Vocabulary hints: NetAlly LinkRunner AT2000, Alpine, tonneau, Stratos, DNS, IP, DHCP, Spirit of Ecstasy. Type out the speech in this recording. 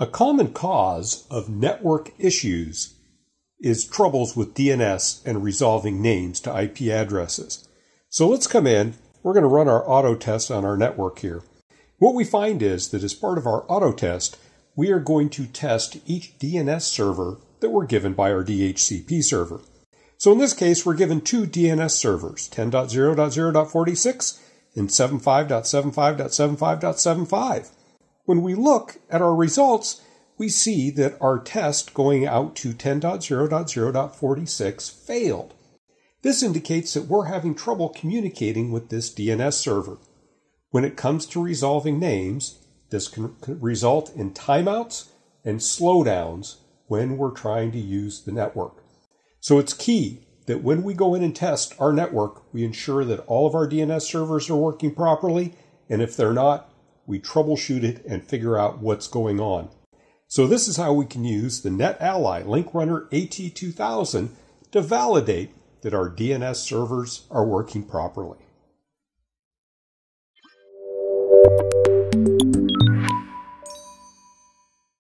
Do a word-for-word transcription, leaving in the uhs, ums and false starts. A common cause of network issues is troubles with D N S and resolving names to I P addresses. So let's come in. We're going to run our auto test on our network here. What we find is that as part of our auto test, we are going to test each D N S server that we're given by our D H C P server. So in this case, we're given two D N S servers, ten dot zero dot zero dot forty-six and seventy-five dot seventy-five dot seventy-five dot seventy-five. When we look at our results, we see that our test going out to ten dot zero dot zero dot forty-six failed. This indicates that we're having trouble communicating with this D N S server. When it comes to resolving names, this can result in timeouts and slowdowns when we're trying to use the network. So it's key that when we go in and test our network, we ensure that all of our D N S servers are working properly, and if they're not, we troubleshoot it and figure out what's going on. So this is how we can use the NetAlly LinkRunner A T two thousand to validate that our D N S servers are working properly.